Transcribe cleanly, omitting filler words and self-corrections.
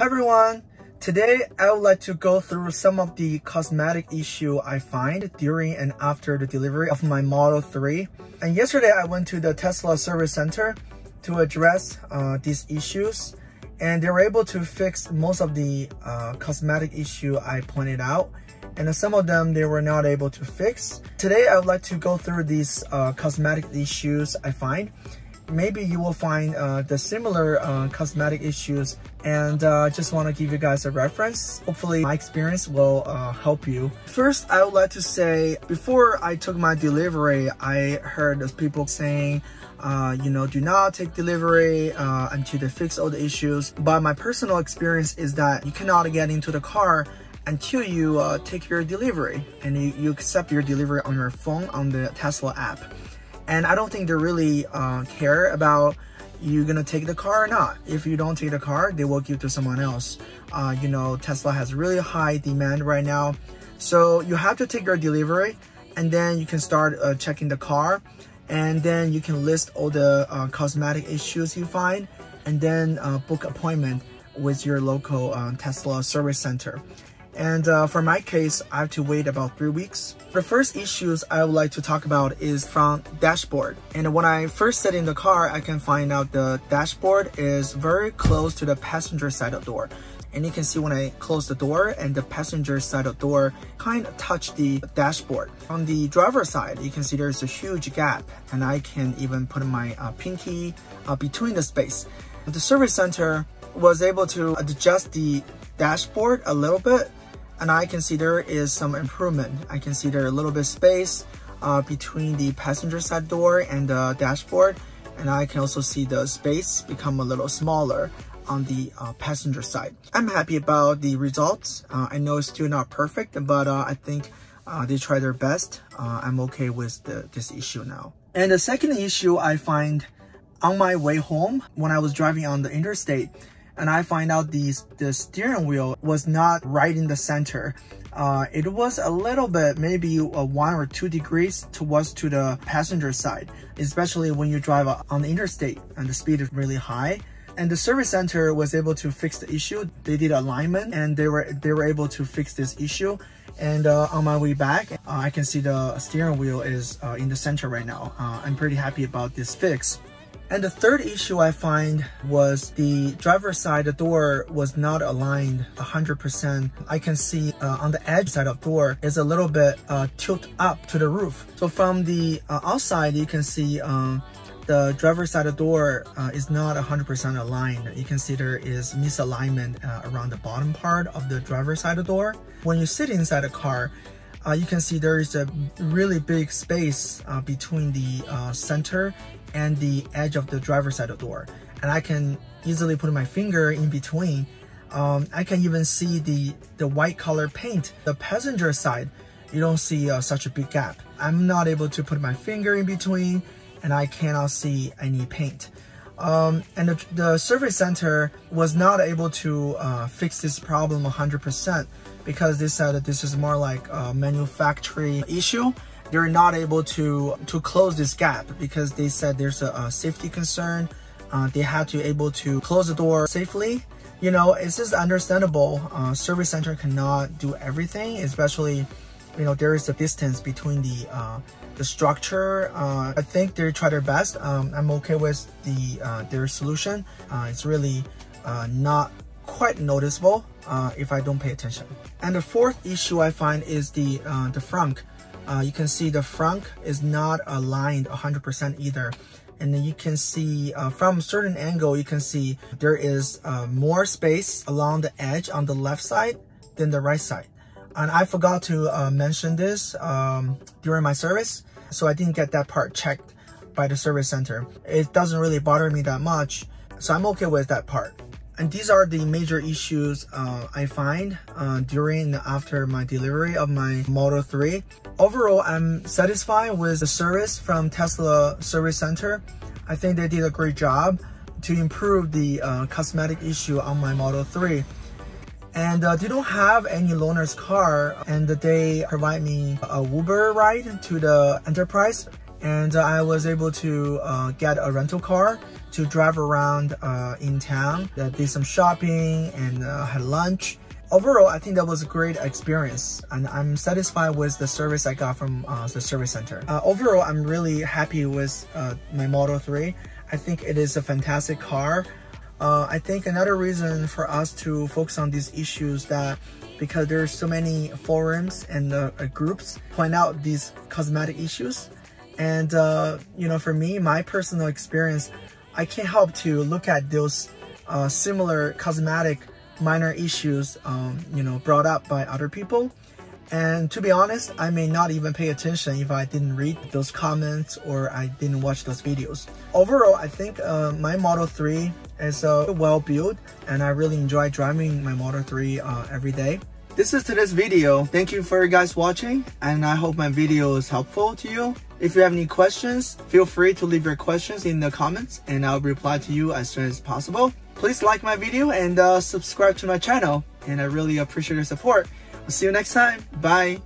Hi everyone, today I would like to go through some of the cosmetic issue I find during and after the delivery of my Model 3. And yesterday I went to the Tesla service center to address these issues, and they were able to fix most of the cosmetic issue I pointed out, and some of them they were not able to fix. Today I would like to go through these cosmetic issues I find. Maybe you will find the similar cosmetic issues, and just want to give you guys a reference. Hopefully my experience will help you. First, I would like to say, before I took my delivery, I heard people saying, do not take delivery until they fix all the issues. But my personal experience is that you cannot get into the car until you take your delivery, and you accept your delivery on your phone on the Tesla app. And I don't think they really care about you gonna take the car or not. If you don't take the car, they will give to someone else. Tesla has really high demand right now. So you have to take your delivery, and then you can start checking the car, and then you can list all the cosmetic issues you find, and then book appointment with your local Tesla service center. And for my case, I have to wait about 3 weeks. The first issues I would like to talk about is from dashboard. And when I first sit in the car, I can find out the dashboard is very close to the passenger side of the door. And you can see when I close the door and the passenger side of the door kind of touch the dashboard. On the driver's side, you can see there's a huge gap, and I can even put my pinky between the space. The service center was able to adjust the dashboard a little bit, and I can see there is some improvement. I can see there a little bit space between the passenger side door and the dashboard, and I can also see the space become a little smaller on the passenger side. I'm happy about the results. I know it's still not perfect, but I think they tried their best. I'm okay with this issue now. And the second issue I find on my way home when I was driving on the interstate, and I find out the steering wheel was not right in the center. It was a little bit, maybe 1 or 2 degrees to the passenger side, especially when you drive on the interstate and the speed is really high. And the service center was able to fix the issue. They did alignment, and they were able to fix this issue. And on my way back, I can see the steering wheel is in the center right now. I'm pretty happy about this fix. And the third issue I find was the driver's side, the door was not aligned 100%. I can see on the edge side of the door is a little bit tilted up to the roof. So from the outside, you can see the driver's side of the door is not 100% aligned. You can see there is misalignment around the bottom part of the driver's side of the door. When you sit inside a car, you can see there is a really big space between the center and the edge of the driver's side of the door. And I can easily put my finger in between. I can even see the white color paint. The passenger side, you don't see such a big gap. I'm not able to put my finger in between, and I cannot see any paint. And the service center was not able to fix this problem 100%, because they said that this is more like a manufacturing issue. They're not able to close this gap because they said there's a safety concern. They had to able to close the door safely. You know, it's just understandable. Service center cannot do everything, especially, there is a distance between the structure. I think they tried their best. I'm okay with their solution. It's really not quite noticeable if I don't pay attention. And the fourth issue I find is the frunk. You can see the frunk is not aligned 100% either. And then you can see from a certain angle, you can see there is more space along the edge on the left side than the right side. And I forgot to mention this during my service, so I didn't get that part checked by the service center. It doesn't really bother me that much, so I'm okay with that part. And these are the major issues I find during and after my delivery of my Model 3. Overall, I'm satisfied with the service from Tesla Service Center. I think they did a great job to improve the cosmetic issue on my Model 3. And they don't have any loaner's car, and they provide me a Uber ride to the Enterprise. and I was able to get a rental car to drive around in town. I did some shopping and had lunch. Overall, I think that was a great experience, and I'm satisfied with the service I got from the service center. Overall, I'm really happy with my Model 3. I think it is a fantastic car. I think another reason for us to focus on these issues that because there's so many forums and groups point out these cosmetic issues, and you know, for me, my personal experience, I can't help to look at those similar cosmetic minor issues you know, brought up by other people. And to be honest, I may not even pay attention if I didn't read those comments or I didn't watch those videos. Overall, I think my Model 3 is well built, and I really enjoy driving my Model 3 every day. This is today's video. Thank you for you guys watching, and I hope my video is helpful to you. If you have any questions, feel free to leave your questions in the comments and I'll reply to you as soon as possible. Please like my video and subscribe to my channel, and I really appreciate your support. I'll see you next time. Bye.